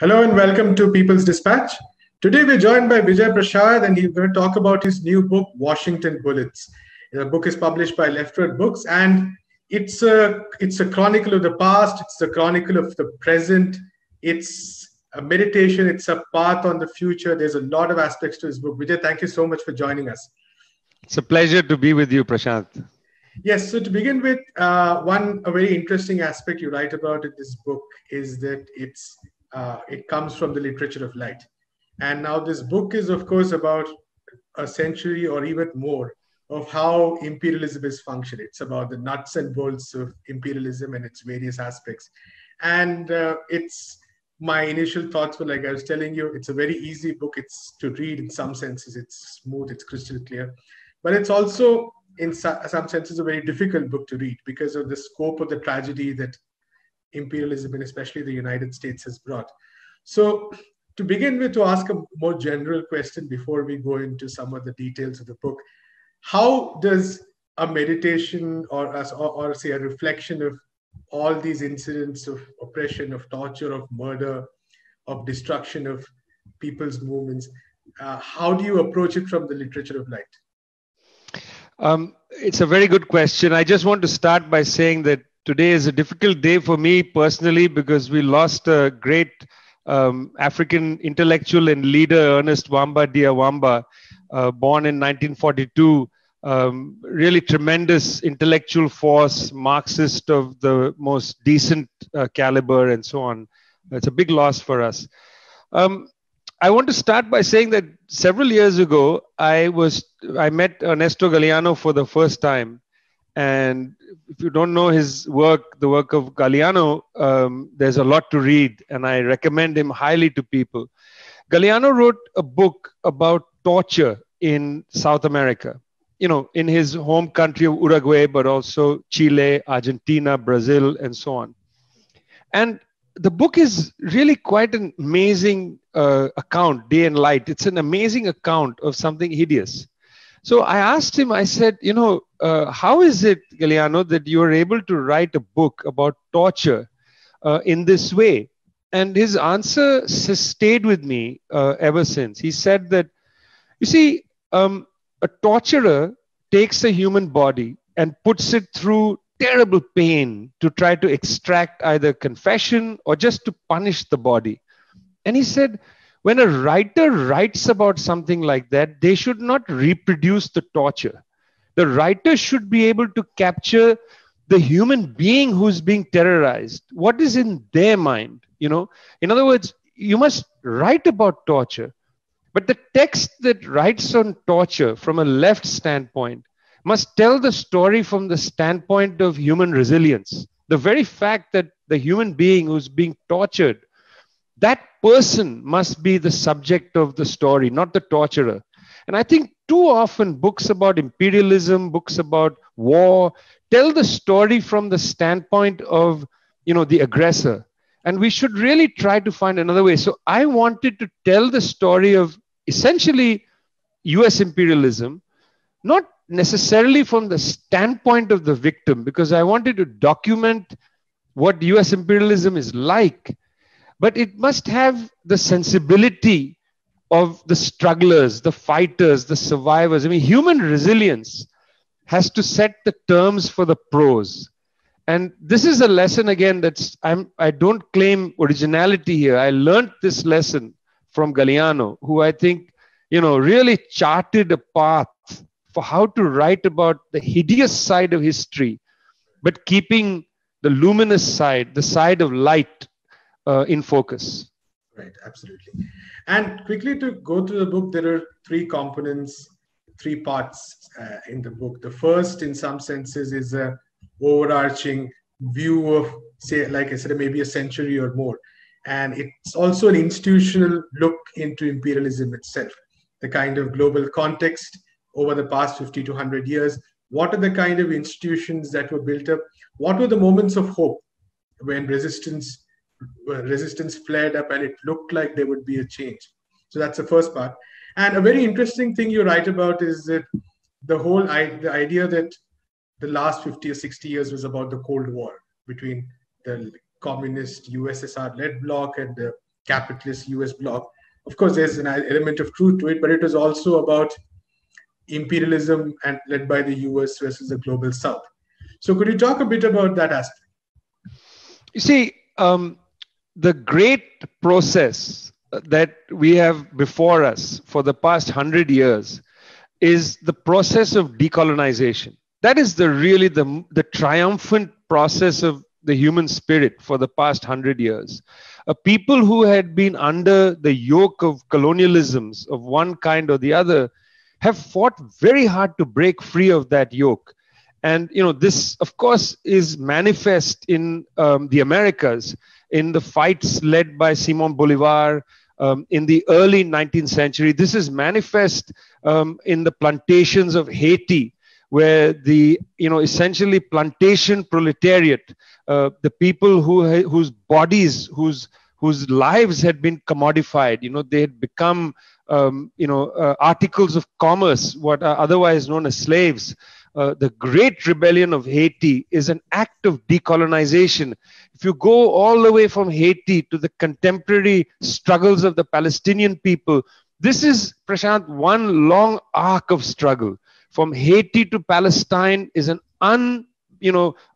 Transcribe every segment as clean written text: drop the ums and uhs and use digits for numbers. Hello and welcome to People's Dispatch. Today we're joined by Vijay Prashad and he's going to talk about his new book, Washington Bullets. The book is published by LeftWord Books and it's a chronicle of the past, it's a chronicle of the present, it's a meditation, it's a path on the future. There's a lot of aspects to his book. Vijay, thank you so much for joining us. It's a pleasure to be with you, Prashad. Yes, so to begin with, a very interesting aspect you write about in this book is that it comes from the literature of light. And now this book is, of course, about a century or even more of how imperialism is functioned. It's about the nuts and bolts of imperialism and its various aspects. And my initial thoughts were, like I was telling you, it's a very easy book. It's to read in some senses. It's smooth, it's crystal clear. But it's also, in some senses, a very difficult book to read because of the scope of the tragedy that imperialism and especially the United States has brought. So to begin with, to ask a more general question before we go into some of the details of the book, how does a meditation or say a reflection of all these incidents of oppression, of torture, of murder, of destruction of people's movements, how do you approach it from the literature of light? It's a very good question. I just want to start by saying that today is a difficult day for me personally because we lost a great African intellectual and leader, Ernest Wamba Diawamba, born in 1942, really tremendous intellectual force, Marxist of the most decent caliber and so on. It's a big loss for us. I want to start by saying that several years ago, I met Ernesto Galeano for the first time. And if you don't know his work, the work of Galeano, there's a lot to read, and I recommend him highly to people. Galeano wrote a book about torture in South America, you know, in his home country of Uruguay, but also Chile, Argentina, Brazil, and so on. And the book is really quite an amazing account, Day and Light. It's an amazing account of something hideous. So I asked him, I said, you know, how is it, Galeano, that you are able to write a book about torture in this way? And his answer stayed with me ever since. He said that, you see, a torturer takes a human body and puts it through terrible pain to try to extract either confession or just to punish the body. And he said, when a writer writes about something like that, they should not reproduce the torture. The writer should be able to capture the human being who's being terrorized. What is in their mind, you know? In other words, you must write about torture. But the text that writes on torture from a left standpoint must tell the story from the standpoint of human resilience. The very fact that the human being who's being tortured, that person must be the subject of the story, not the torturer. And I think too often books about imperialism, books about war, tell the story from the standpoint of, you know, the aggressor. And we should really try to find another way. So I wanted to tell the story of essentially US imperialism, not necessarily from the standpoint of the victim, because I wanted to document what US imperialism is like. But it must have the sensibility of the strugglers, the fighters, the survivors. I mean, human resilience has to set the terms for the prose. And this is a lesson, again, I don't claim originality here. I learned this lesson from Galeano, who I think, you know, really charted a path for how to write about the hideous side of history, but keeping the luminous side, the side of light, in focus. Right, absolutely. And quickly to go through the book, there are three components, three parts in the book. The first, in some senses, is an overarching view of, say, like I said, maybe a century or more. And it's also an institutional look into imperialism itself, the kind of global context over the past 50 to 100 years. What are the kind of institutions that were built up? What were the moments of hope when resistance flared up and it looked like there would be a change? So that's the first part. And a very interesting thing you write about is that the idea that the last 50 or 60 years was about the Cold War between the communist USSR-led bloc and the capitalist US bloc. Of course, there's an element of truth to it, but it was also about imperialism and led by the US versus the global South. So could you talk a bit about that aspect? You see, the great process that we have before us for the past 100 years is the process of decolonization. That is the really the triumphant process of the human spirit for the past 100 years. A people who had been under the yoke of colonialisms of one kind or the other have fought very hard to break free of that yoke. And, you know, this, of course, is manifest in the Americas, in the fights led by Simon Bolivar in the early 19th century. This is manifest in the plantations of Haiti, where the, you know, essentially plantation proletariat, the people whose bodies, whose lives had been commodified, you know, they had become, articles of commerce, what are otherwise known as slaves. The Great Rebellion of Haiti is an act of decolonization. If you go all the way from Haiti to the contemporary struggles of the Palestinian people, this is, Prashant, one long arc of struggle. From Haiti to Palestine is an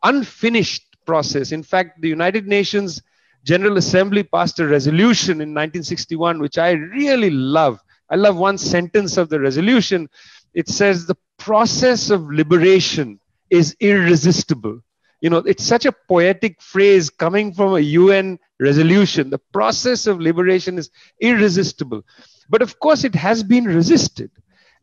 unfinished process. In fact, the United Nations General Assembly passed a resolution in 1961, which I really love. I love one sentence of the resolution. It says, the process of liberation is irresistible. You know, it's such a poetic phrase coming from a UN resolution. The process of liberation is irresistible. But of course, it has been resisted.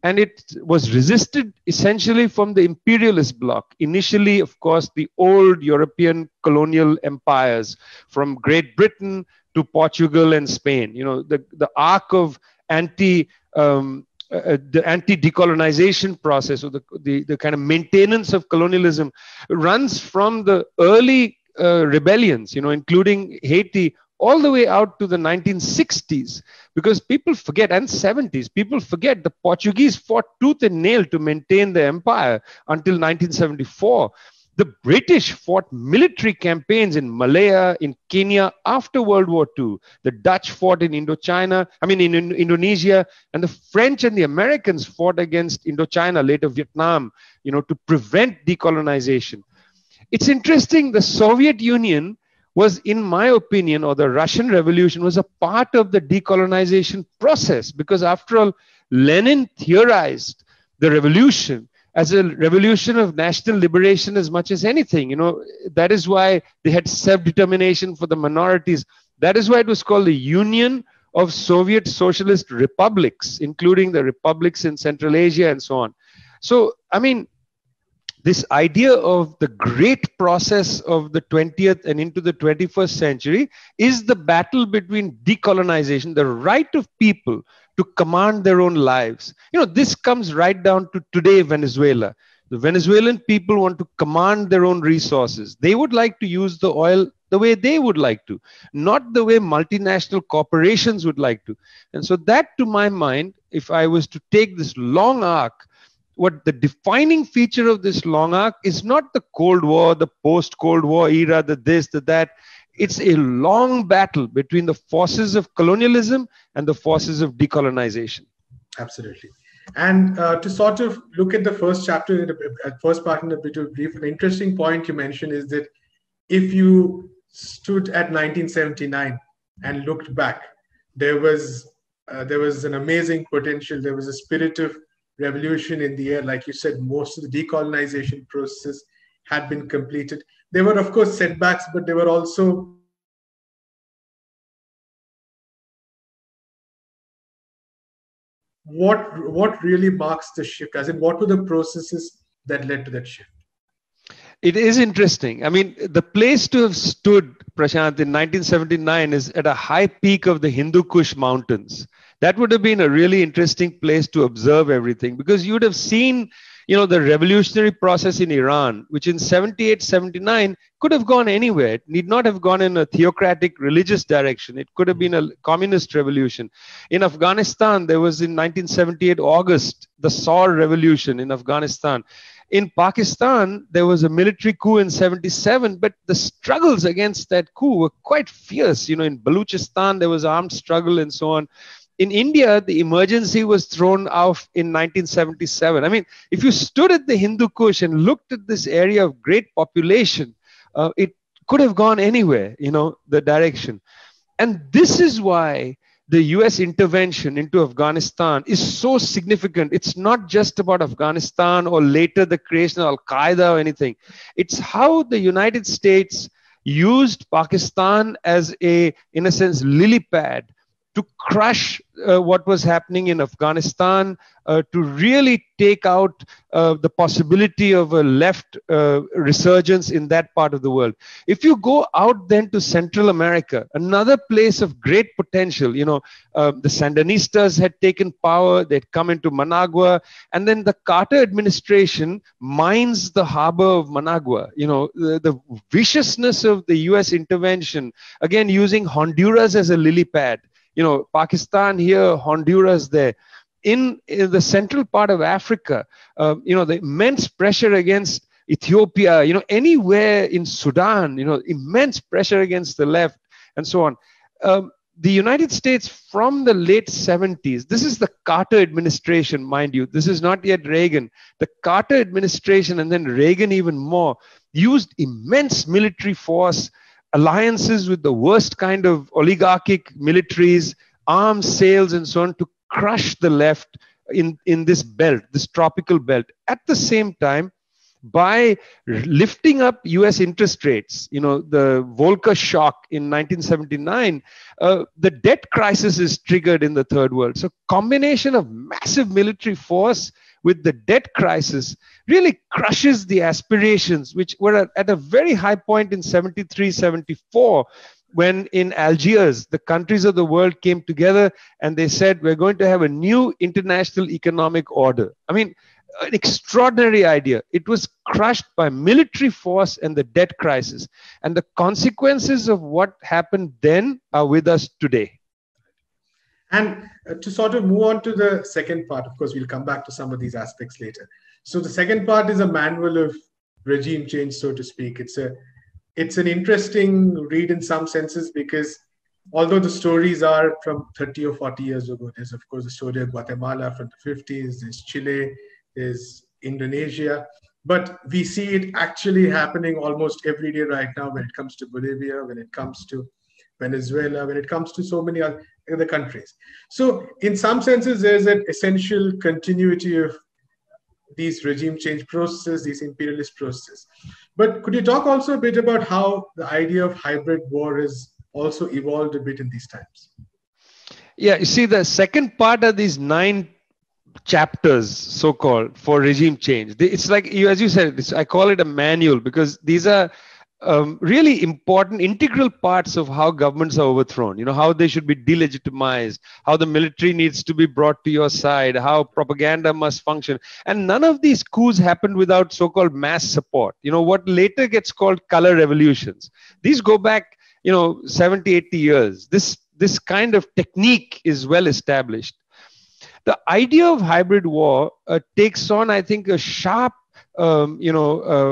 And it was resisted essentially from the imperialist bloc. Initially, of course, the old European colonial empires, from Great Britain to Portugal and Spain. You know, the arc of the anti-decolonization process, or the kind of maintenance of colonialism, runs from the early rebellions, you know, including Haiti, all the way out to the 1960s, because people forget, and 70s, people forget the Portuguese fought tooth and nail to maintain the empire until 1974. The British fought military campaigns in Malaya, in Kenya after World War II. The Dutch fought in Indonesia, and the French and the Americans fought against Indochina, later Vietnam, you know, to prevent decolonization. It's interesting, the Soviet Union was, in my opinion, or the Russian Revolution was a part of the decolonization process, because after all, Lenin theorized the revolution as a revolution of national liberation as much as anything. You know, that is why they had self-determination for the minorities. That is why it was called the Union of Soviet Socialist Republics, including the republics in Central Asia and so on. So, I mean, this idea of the great process of the 20th and into the 21st century is the battle between decolonization, the right of people to command their own lives. You know, this comes right down to today, Venezuela. The Venezuelan people want to command their own resources. They would like to use the oil the way they would like to, not the way multinational corporations would like to. And so that, to my mind, if I was to take this long arc, what the defining feature of this long arc is not the Cold War, the post-Cold War era, the this, the that. It's a long battle between the forces of colonialism and the forces of decolonization. Absolutely. And to sort of look at the first chapter, the first part in a bit of brief, an interesting point you mentioned is that if you stood at 1979 and looked back, there was an amazing potential. There was a spirit of revolution in the air. Like you said, most of the decolonization process had been completed. There were, of course, setbacks, but there were also what really marks the shift, as in what were the processes that led to that shift? It is interesting. I mean, the place to have stood, Prashant, in 1979 is at a high peak of the Hindu Kush mountains. That would have been a really interesting place to observe everything, because you would have seen, you know, the revolutionary process in Iran, which in 78, 79 could have gone anywhere. It need not have gone in a theocratic religious direction. It could have been a communist revolution. In Afghanistan, there was in 1978, August, the Saur revolution in Afghanistan. In Pakistan, there was a military coup in 1977, but the struggles against that coup were quite fierce. You know, in Balochistan, there was armed struggle and so on. In India, the emergency was thrown off in 1977. I mean, if you stood at the Hindu Kush and looked at this area of great population, it could have gone anywhere, you know, the direction. And this is why the US intervention into Afghanistan is so significant. It's not just about Afghanistan or later the creation of Al-Qaeda or anything. It's how the United States used Pakistan as a, in a sense, lily pad to crush what was happening in Afghanistan, to really take out the possibility of a left resurgence in that part of the world. If you go out then to Central America, another place of great potential, you know, the Sandinistas had taken power, they'd come into Managua, and then the Carter administration mines the harbor of Managua. You know, the viciousness of the US intervention, again, using Honduras as a lily pad. You know, Pakistan here, Honduras there. In the central part of Africa, you know, the immense pressure against Ethiopia, you know, anywhere in Sudan, you know, immense pressure against the left and so on. The United States from the late 70s, this is the Carter administration, mind you, this is not yet Reagan. The Carter administration and then Reagan even more used immense military force, alliances with the worst kind of oligarchic militaries, arms sales and so on to crush the left in this belt, this tropical belt. At the same time, by lifting up US interest rates, you know, the Volcker shock in 1979, the debt crisis is triggered in the third world. So combination of massive military force with the debt crisis really crushes the aspirations, which were at a very high point in 73, 74, when in Algiers, the countries of the world came together and they said, we're going to have a new international economic order. I mean, an extraordinary idea. It was crushed by military force and the debt crisis. And the consequences of what happened then are with us today. And to sort of move on to the second part, of course, we'll come back to some of these aspects later. So the second part is a manual of regime change, so to speak. It's an interesting read in some senses because although the stories are from 30 or 40 years ago, there's, of course, the story of Guatemala from the 50s, there's Chile, there's Indonesia. But we see it actually happening almost every day right now when it comes to Bolivia, when it comes to Venezuela, when it comes to so many other countries. So in some senses, there's an essential continuity of these regime change processes, these imperialist processes. But could you talk also a bit about how the idea of hybrid war has also evolved a bit in these times? Yeah, you see, the second part of these 9 chapters, so-called, for regime change. It's like, as you said, I call it a manual because these are really important integral parts of how governments are overthrown, you know, how they should be delegitimized, how the military needs to be brought to your side, how propaganda must function. And none of these coups happened without so-called mass support, you know, what later gets called color revolutions. These go back, you know, 70, 80 years. This kind of technique is well established. The idea of hybrid war takes on, I think, a sharp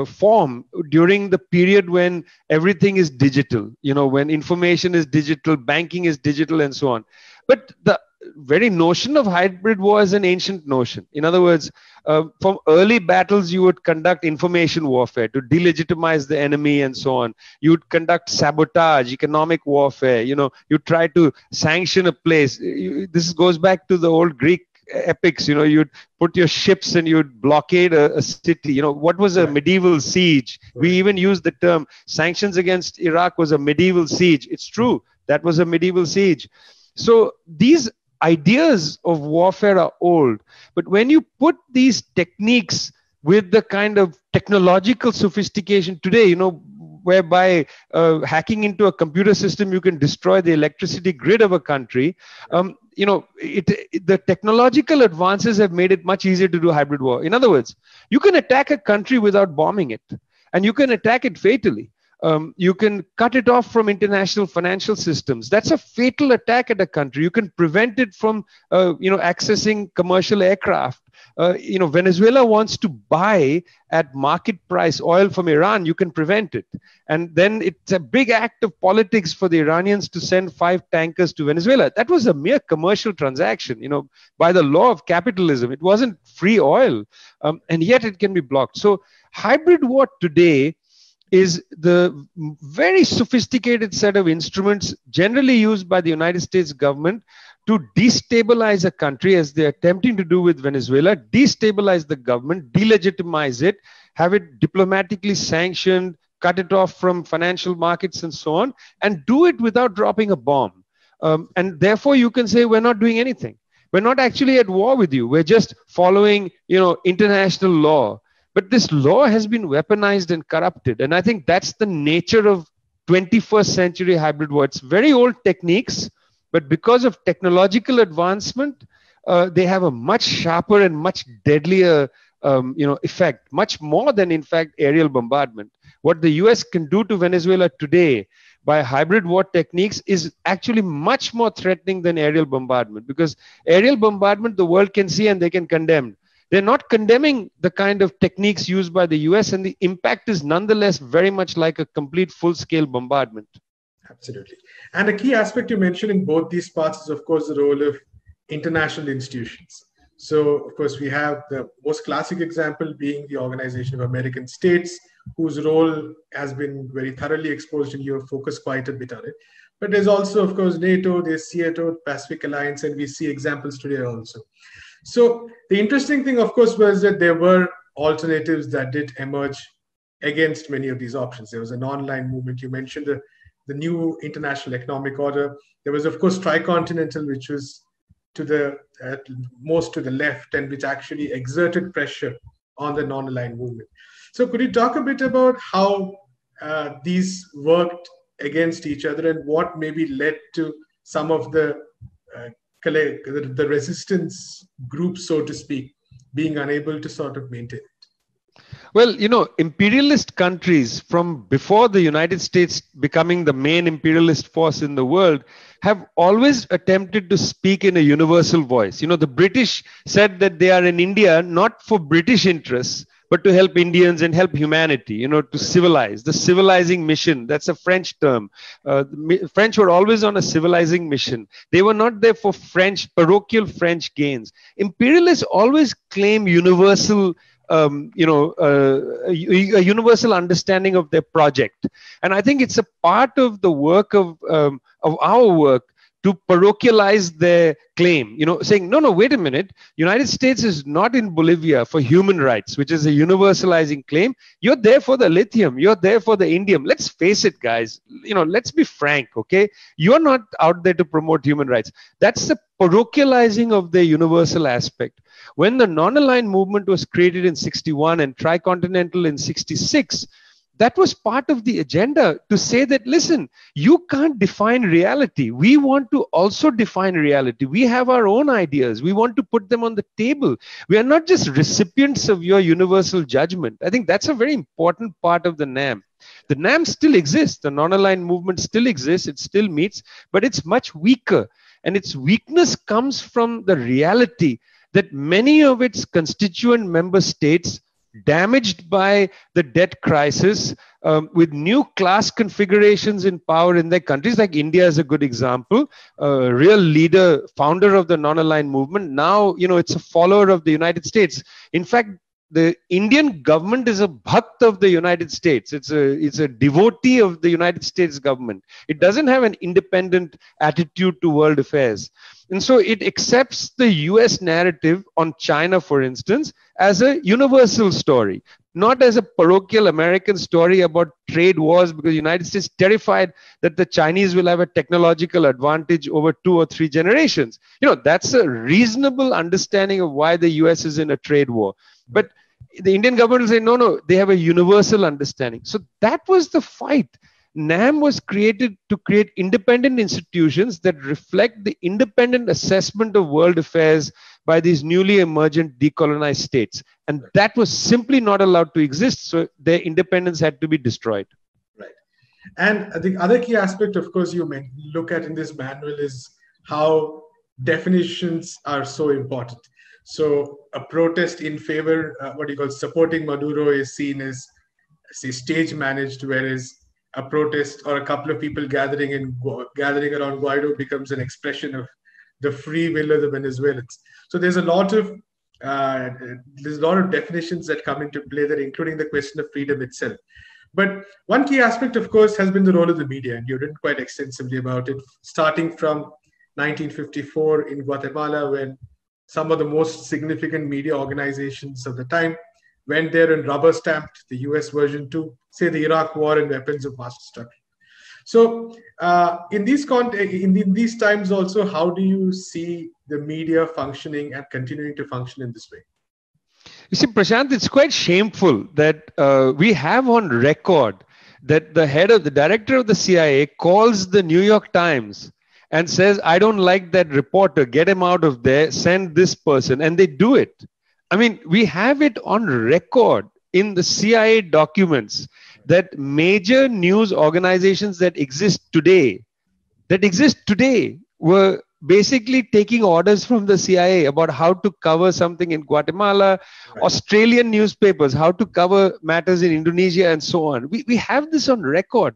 form during the period when everything is digital, you know, when information is digital, banking is digital and so on. But the very notion of hybrid war is an ancient notion. In other words, from early battles, you would conduct information warfare to delegitimize the enemy and so on. You would conduct sabotage, economic warfare, you know, you try to sanction a place. This goes back to the old Greek epics, you know, you'd put your ships and you'd blockade a city. You know, what was a medieval siege? We even used the term sanctions against Iraq was a medieval siege. It's true. That was a medieval siege. So these ideas of warfare are old. But when you put these techniques with the kind of technological sophistication today, you know, whereby hacking into a computer system, you can destroy the electricity grid of a country. You know, the technological advances have made it much easier to do hybrid war. In other words, you can attack a country without bombing it, and you can attack it fatally. You can cut it off from international financial systems. That's a fatal attack at a country. You can prevent it from, accessing commercial aircraft. Venezuela wants to buy at market price oil from Iran, you can prevent it. And then it's a big act of politics for the Iranians to send 5 tankers to Venezuela. That was a mere commercial transaction, you know, by the law of capitalism. It wasn't free oil, and yet it can be blocked. So hybrid war today is the very sophisticated set of instruments generally used by the United States government to destabilize a country, as they're attempting to do with Venezuela, destabilize the government, delegitimize it, have it diplomatically sanctioned, cut it off from financial markets and so on, and do it without dropping a bomb. And therefore, you can say, we're not doing anything. We're not actually at war with you. We're just following, you know, international law. But this law has been weaponized and corrupted. And I think that's the nature of 21st century hybrid war. It's very old techniques, but because of technological advancement, they have a much sharper and much deadlier effect, much more than, in fact, aerial bombardment. What the US can do to Venezuela today by hybrid war techniques is actually much more threatening than aerial bombardment, because aerial bombardment the world can see and they can condemn. They're not condemning the kind of techniques used by the US, and the impact is nonetheless very much like a complete full-scale bombardment. Absolutely. And a key aspect you mentioned in both these parts is, of course, the role of international institutions. So, of course, we have the most classic example being the Organization of American States, whose role has been very thoroughly exposed, and you have focused quite a bit on it. But there's also, of course, NATO, there's CETO, Pacific Alliance, and we see examples today also. So the interesting thing, of course, was that there were alternatives that did emerge against many of these options. There was an online movement. You mentioned the new international economic order. There was, of course, tricontinental, which was to the most to the left and which actually exerted pressure on the non-aligned movement. So could you talk a bit about how these worked against each other and what maybe led to some of the resistance group, so to speak, being unable to sort of maintain it? Well, you know, imperialist countries from before the United States becoming the main imperialist force in the world have always attempted to speak in a universal voice. You know, the British said that they are in India not for British interests, but to help Indians and help humanity, you know, to civilize, the civilizing mission. That's a French term. The French were always on a civilizing mission. They were not there for French, parochial French gains. Imperialists always claim universal, a universal understanding of their project. And I think it's a part of the work of our work to parochialize their claim, you know, saying, no, wait a minute. United States is not in Bolivia for human rights, which is a universalizing claim. You're there for the lithium. You're there for the indium. Let's face it, guys. You know, let's be frank, okay? You're not out there to promote human rights. That's the parochializing of the universal aspect. When the non-aligned movement was created in 61 and tricontinental in 66, that was part of the agenda to say that, listen, you can't define reality. We want to also define reality. We have our own ideas. We want to put them on the table. We are not just recipients of your universal judgment. I think that's a very important part of the NAM. The NAM still exists. The non-aligned movement still exists. It still meets, but it's much weaker. And its weakness comes from the reality that many of its constituent member states, damaged by the debt crisis, with new class configurations in power in their countries, like India is a good example, real leader, founder of the non-aligned movement. Now, you know, it's a follower of the United States. In fact, the Indian government is a bhakt of the United States. It's a devotee of the United States government. It doesn't have an independent attitude to world affairs. And so it accepts the US narrative on China, for instance, as a universal story, not as a parochial American story about trade wars, because the United States is terrified that the Chinese will have a technological advantage over 2 or 3 generations. You know, that's a reasonable understanding of why the US is in a trade war. But the Indian government will say, no, they have a universal understanding. So that was the fight. NAM was created to create independent institutions that reflect the independent assessment of world affairs by these newly emergent decolonized states. And that was simply not allowed to exist. So their independence had to be destroyed. Right. And the other key aspect, of course, you may look at in this manual is how definitions are so important. So a protest in favor, supporting Maduro is seen as stage managed, whereas a protest or a couple of people gathering around Guaido becomes an expression of the free will of the Venezuelans. So there's a lot of definitions that come into play there, including the question of freedom itself. But one key aspect, of course, has been the role of the media, and you've written quite extensively about it, starting from 1954 in Guatemala, when some of the most significant media organizations of the time went there and rubber-stamped the US version to, say, the Iraq War and weapons of mass destruction. So in these times also, how do you see the media functioning and continuing to function in this way? You see, Prashant, it's quite shameful that we have on record that the director of the CIA calls the New York Times and says, I don't like that reporter, get him out of there, send this person, and they do it. I mean, we have it on record in the CIA documents that major news organizations that exist today were basically taking orders from the CIA about how to cover something in Guatemala, right. Australian newspapers, how to cover matters in Indonesia, and so on. We have this on record.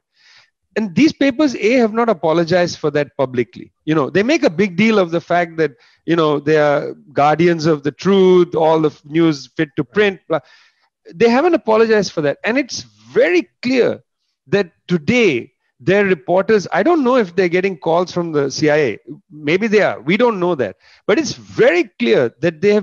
And these papers, have not apologized for that publicly. You know, they make a big deal of the fact that, you know, they are guardians of the truth, all the news fit to print. Blah. They haven't apologized for that. And it's very clear that today, their reporters, I don't know if they're getting calls from the CIA. Maybe they are. We don't know that. But it's very clear that they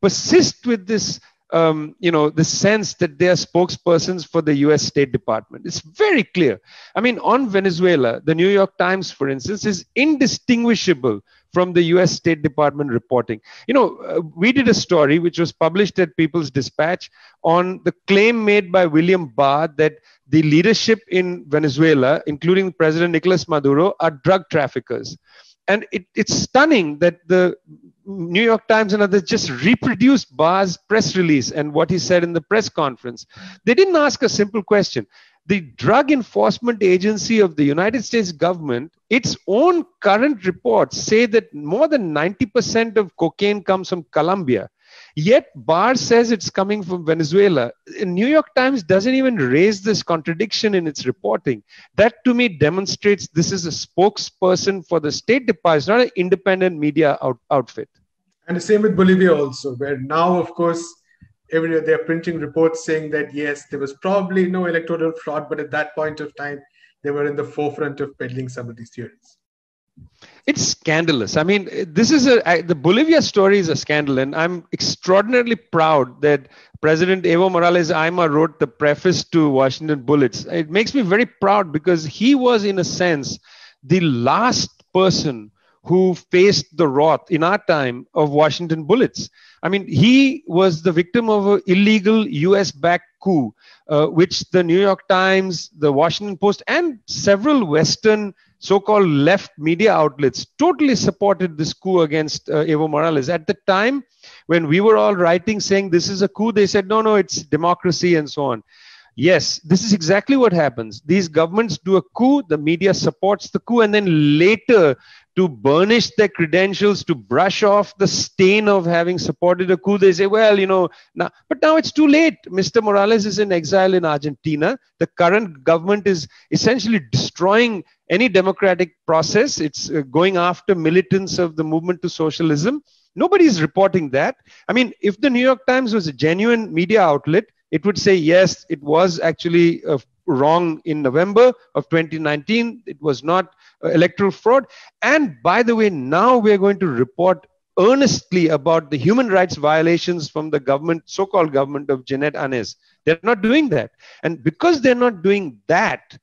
persist with this, the sense that they are spokespersons for the US State Department. It's very clear. I mean, on Venezuela, the New York Times, for instance, is indistinguishable from the US State Department reporting. You know, we did a story which was published at People's Dispatch on the claim made by William Barr that the leadership in Venezuela, including President Nicolas Maduro, are drug traffickers. And it's stunning that the New York Times and others just reproduced Barr's press release and what he said in the press conference. They didn't ask a simple question. The Drug Enforcement Agency of the United States government, its own current reports say that more than 90% of cocaine comes from Colombia. Yet Barr says it's coming from Venezuela. The New York Times doesn't even raise this contradiction in its reporting. That to me demonstrates this is a spokesperson for the State Department. It's not an independent media outfit. And the same with Bolivia also, where now, of course, they're printing reports saying that, yes, there was probably no electoral fraud, but at that point of time, they were in the forefront of peddling some of these theories. It's scandalous. I mean, the Bolivia story is a scandal, and I'm extraordinarily proud that President Evo Morales Ayma wrote the preface to Washington Bullets. It makes me very proud because he was, in a sense, the last person who faced the wrath in our time of Washington Bullets. I mean, he was the victim of an illegal US-backed coup, which the New York Times, the Washington Post, and several Western so-called left media outlets totally supported this coup against Evo Morales. At the time when we were all writing saying this is a coup, they said, no, it's democracy and so on. Yes, this is exactly what happens. These governments do a coup, the media supports the coup, and then later to burnish their credentials, to brush off the stain of having supported a coup, they say, well, you know, now, but now it's too late. Mr. Morales is in exile in Argentina. The current government is essentially destroying any democratic process. It's going after militants of the movement to socialism. Nobody's reporting that. I mean, if the New York Times was a genuine media outlet, it would say, yes, it was actually wrong in November of 2019. It was not electoral fraud. And by the way, now we're going to report earnestly about the human rights violations from the government, so-called government of Jeanette Añez. They're not doing that. And because they're not doing that,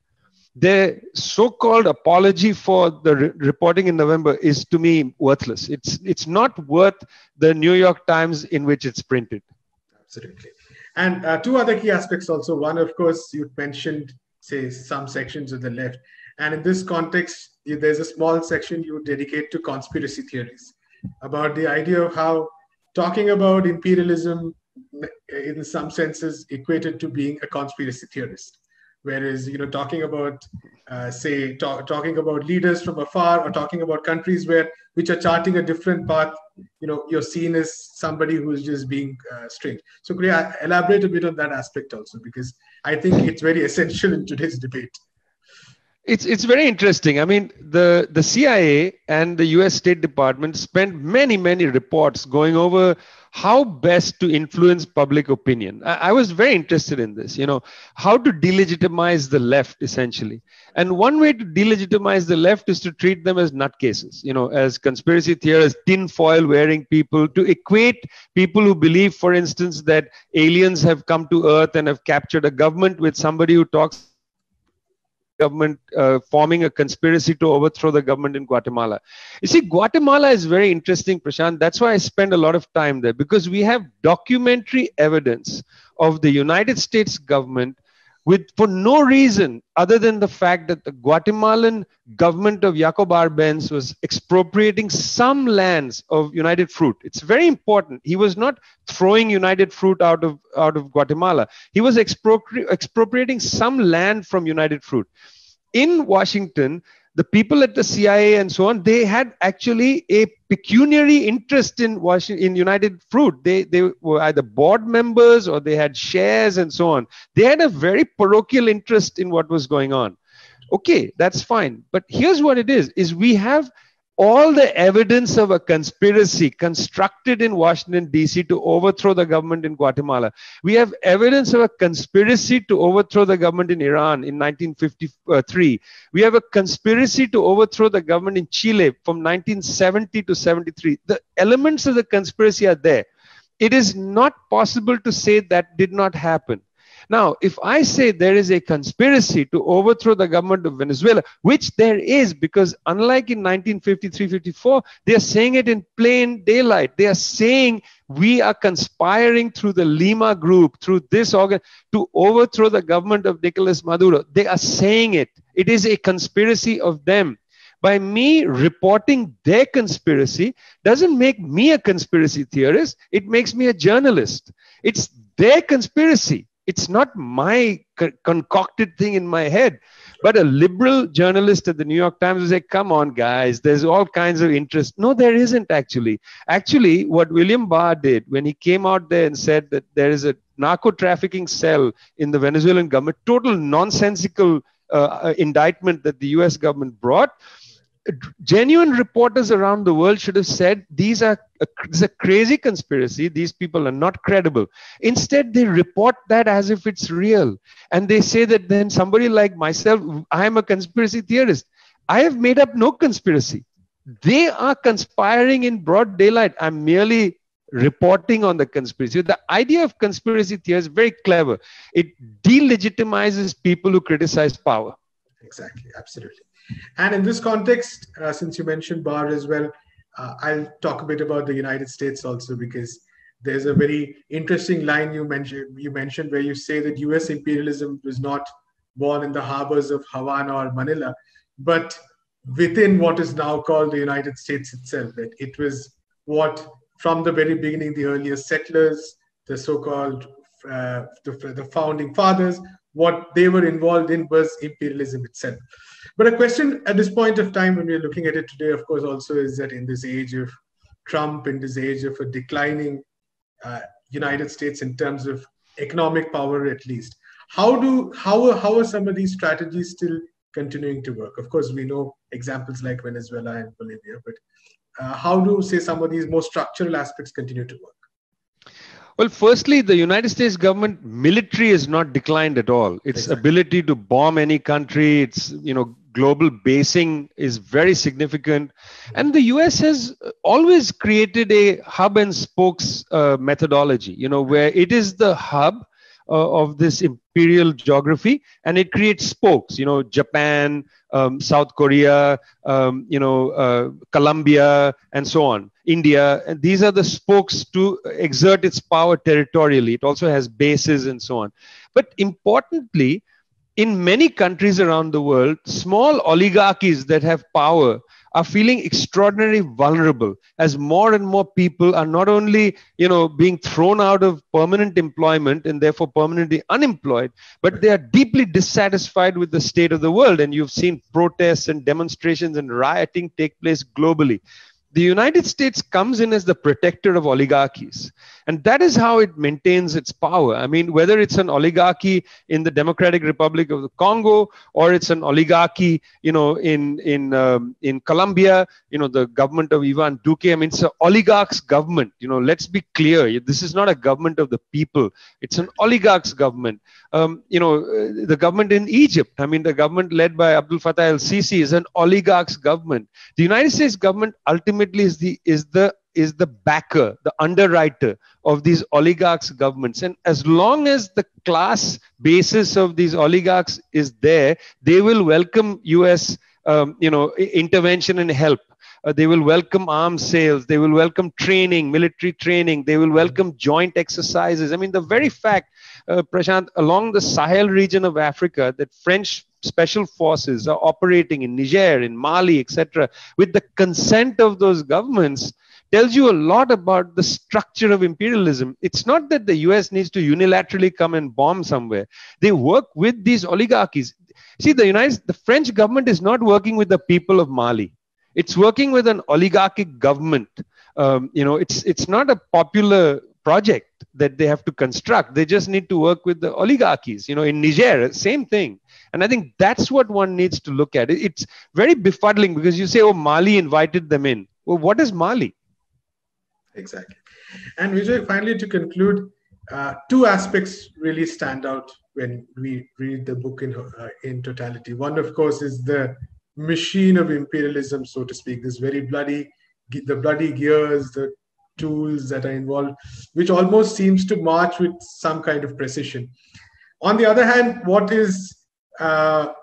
their so-called apology for the reporting in November is, to me, worthless. It's not worth the New York Times in which it's printed. Absolutely. And two other key aspects also. One, of course, you mentioned, say, some sections of the left. And in this context, there's a small section you dedicate to conspiracy theories about the idea of how talking about imperialism, in some senses, equated to being a conspiracy theorist. Whereas, talking about, talking about leaders from afar, or talking about countries which are charting a different path, you're seen as somebody who's just being strange. So could you elaborate a bit on that aspect also? Because I think it's very essential in today's debate. It's very interesting. I mean, the CIA and the US State Department spent many, many reports going over how best to influence public opinion. I was very interested in this, how to delegitimize the left, essentially. And one way to delegitimize the left is to treat them as nutcases, as conspiracy theorists, tin foil wearing people, to equate people who believe, for instance, that aliens have come to Earth and have captured a government with somebody who talks government forming a conspiracy to overthrow the government in Guatemala. You see, Guatemala is very interesting, Prashant. That's why I spend a lot of time there, because we have documentary evidence of the United States government for no reason other than the fact that the Guatemalan government of Jacobo Arbenz was expropriating some lands of United Fruit. It's very important. He was not throwing United Fruit out of Guatemala. He was expropriating some land from United Fruit. In Washington, the people at the CIA and so on, they had actually a pecuniary interest in United Fruit. They were either board members or they had shares and so on. They had a very parochial interest in what was going on. Okay, that's fine. But here's what it is we have all the evidence of a conspiracy constructed in Washington, D.C. to overthrow the government in Guatemala. We have evidence of a conspiracy to overthrow the government in Iran in 1953. We have a conspiracy to overthrow the government in Chile from 1970 to 73. The elements of the conspiracy are there. It is not possible to say that did not happen. Now, if I say there is a conspiracy to overthrow the government of Venezuela, which there is, because unlike in 1953-54, they are saying it in plain daylight. They are saying we are conspiring through the Lima group, through this organ, to overthrow the government of Nicolas Maduro. They are saying it. It is a conspiracy of them. By me reporting their conspiracy doesn't make me a conspiracy theorist. It makes me a journalist. It's their conspiracy. It's not my concocted thing in my head. But a liberal journalist at the New York Times would say, come on, guys, there's all kinds of interest. No, there isn't, actually. Actually, what William Barr did when he came out there and said that there is a narco-trafficking cell in the Venezuelan government, total nonsensical indictment that the US government brought, genuine reporters around the world should have said, this is a crazy conspiracy. These people are not credible. Instead, they report that as if it's real. And they say that then somebody like myself, I am a conspiracy theorist. I have made up no conspiracy. They are conspiring in broad daylight. I'm merely reporting on the conspiracy. The idea of conspiracy theory is very clever. It delegitimizes people who criticize power. Exactly. Absolutely. And in this context, since you mentioned Barr as well, I'll talk a bit about the United States also, because there's a very interesting line you mentioned where you say that US imperialism was not born in the harbors of Havana or Manila, but within what is now called the United States itself. That it was what, from the very beginning, the earliest settlers, the so-called the founding fathers, what they were involved in was imperialism itself. But a question at this point of time when we're looking at it today, of course, also is that in this age of Trump, in this age of a declining United States in terms of economic power, at least, how are some of these strategies still continuing to work? Of course, we know examples like Venezuela and Bolivia, but how do, say, some of these more structural aspects continue to work? Well, firstly, the United States government military is not declined at all. Its ability to bomb any country, its global basing is very significant. And the US has always created a hub and spokes methodology, where it is the hub of this imperial geography and it creates spokes, Japan, South Korea, Colombia, and so on, India. And these are the spokes to exert its power territorially. It also has bases and so on. But importantly, in many countries around the world, small oligarchies that have power are feeling extraordinarily vulnerable as more and more people are not only, being thrown out of permanent employment and therefore permanently unemployed, but they are deeply dissatisfied with the state of the world. And you've seen protests and demonstrations and rioting take place globally. The United States comes in as the protector of oligarchies, and that is how it maintains its power. I mean, whether it's an oligarchy in the Democratic Republic of the Congo or it's an oligarchy, in Colombia, the government of Ivan Duque. I mean, it's an oligarch's government. Let's be clear. This is not a government of the people. It's an oligarch's government. The government in Egypt. I mean, the government led by Abdel Fattah el-Sisi is an oligarch's government. The United States government ultimately is the backer, the underwriter of these oligarchs' governments. And as long as the class basis of these oligarchs is there, they will welcome U.S. Intervention and help. They will welcome arms sales. They will welcome training, military training. They will welcome joint exercises. I mean, the very fact, Prashant, along the Sahel region of Africa, that French special forces are operating in Niger, in Mali, etc., with the consent of those governments, tells you a lot about the structure of imperialism. It's not that the US needs to unilaterally come and bomb somewhere. They work with these oligarchies. See, the French government is not working with the people of Mali. It's working with an oligarchic government. It's not a popular project that they have to construct. They just need to work with the oligarchies. In Niger, same thing. And I think that's what one needs to look at. It's very befuddling because you say, oh, Mali invited them in. Well, what is Mali? Exactly. And Vijay, finally, to conclude, two aspects really stand out when we read the book in totality. One, of course, is the machine of imperialism, so to speak, this very bloody gears, the tools that are involved, which almost seems to march with some kind of precision. On the other hand, what is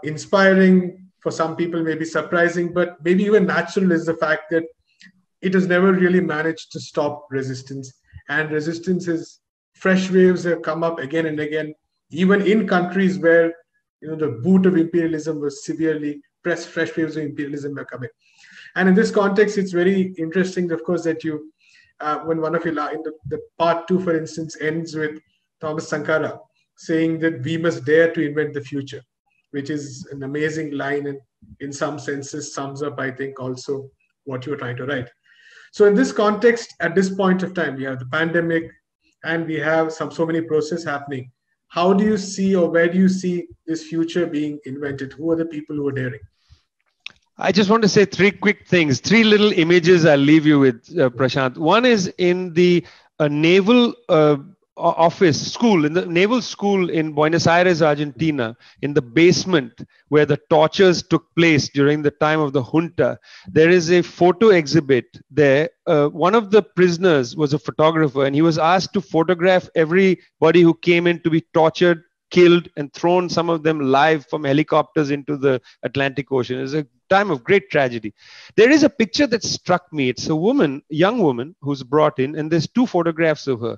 inspiring, for some people maybe surprising, but maybe even natural, is the fact that it has never really managed to stop resistance. And resistance is, fresh waves have come up again and again, even in countries where the boot of imperialism was severely pressed, fresh waves of imperialism are coming. And in this context, it's very interesting, of course, that you, when one of your, the part 2, for instance, ends with Thomas Sankara saying that we must dare to invent the future, which is an amazing line and in some senses sums up, I think, also what you're trying to write. So in this context, at this point of time, we have the pandemic and we have so many processes happening. How do you see, or where do you see this future being invented? Who are the people who are daring? I just want to say three quick things, three little images I'll leave you with, Prashant. One is in the naval naval school in Buenos Aires, Argentina, in the basement where the tortures took place during the time of the junta. There is a photo exhibit there. One of the prisoners was a photographer, and he was asked to photograph everybody who came in to be tortured, killed, and thrown, some of them live, from helicopters into the Atlantic Ocean. It was a time of great tragedy. There is a picture that struck me. It's a woman, young woman, who's brought in, and there's 2 photographs of her.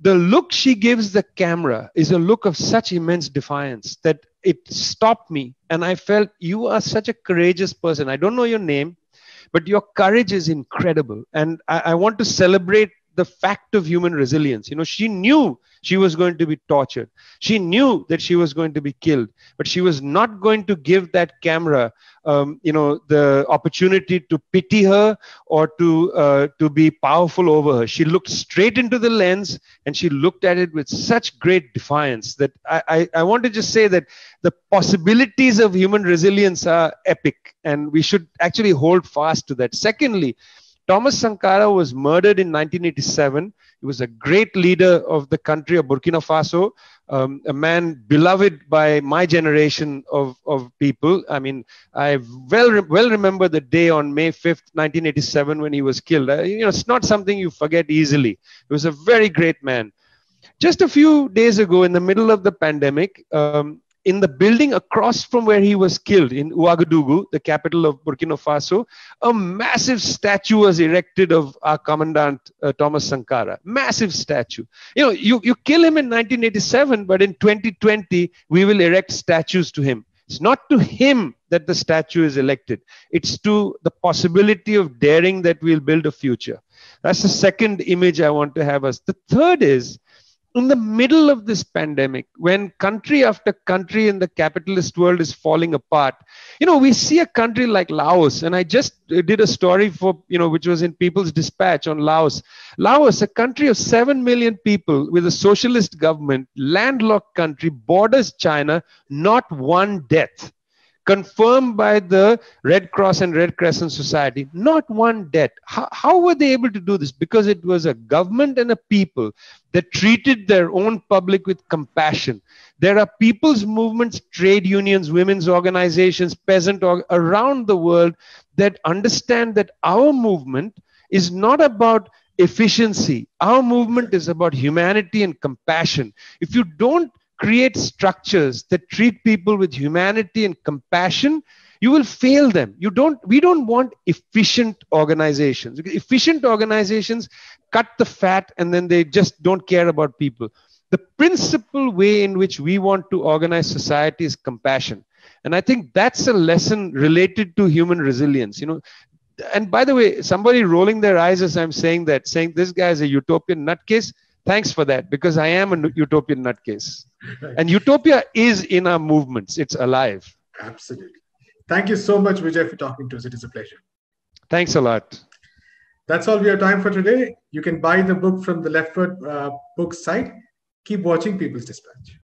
The look she gives the camera is a look of such immense defiance that it stopped me. And I felt, you are such a courageous person. I don't know your name, but your courage is incredible. And I want to celebrate the fact of human resilience. She knew she was going to be tortured. She knew that she was going to be killed, but she was not going to give that camera, the opportunity to pity her or to be powerful over her. She looked straight into the lens and she looked at it with such great defiance that I want to just say that the possibilities of human resilience are epic, and we should actually hold fast to that. Secondly, Thomas Sankara was murdered in 1987. He was a great leader of the country of Burkina Faso, a man beloved by my generation of people. I mean, I well remember the day on May 5th, 1987, when he was killed. It's not something you forget easily. He was a very great man. Just a few days ago, in the middle of the pandemic, in the building across from where he was killed, in Ouagadougou, the capital of Burkina Faso, a massive statue was erected of our commandant, Thomas Sankara. Massive statue. You kill him in 1987, but in 2020, we will erect statues to him. It's not to him that the statue is elected. It's to the possibility of daring that we'll build a future. That's the second image I want to have us. The third is, in the middle of this pandemic, when country after country in the capitalist world is falling apart, you know, we see a country like Laos, and I just did a story for, you know, which was in People's Dispatch on Laos. Laos, a country of 7 million people with a socialist government, landlocked country, borders China, not one death. Confirmed by the Red Cross and Red Crescent Society, not one death. How were they able to do this? Because it was a government and a people that treated their own public with compassion. There are people's movements, trade unions, women's organizations, peasant around the world that understand that our movement is not about efficiency. Our movement is about humanity and compassion. If you don't create structures that treat people with humanity and compassion, you will fail them. We don't want efficient organizations. Efficient organizations cut the fat and then they just don't care about people. The principal way in which we want to organize society is compassion. And I think that's a lesson related to human resilience. You know, and by the way, somebody rolling their eyes as I'm saying that, saying this guy is a utopian nutcase, thanks for that, because I am a utopian nutcase. And utopia is in our movements. It's alive. Absolutely. Thank you so much, Vijay, for talking to us. It is a pleasure. Thanks a lot. That's all we have time for today. You can buy the book from the LeftWord Books site. Keep watching People's Dispatch.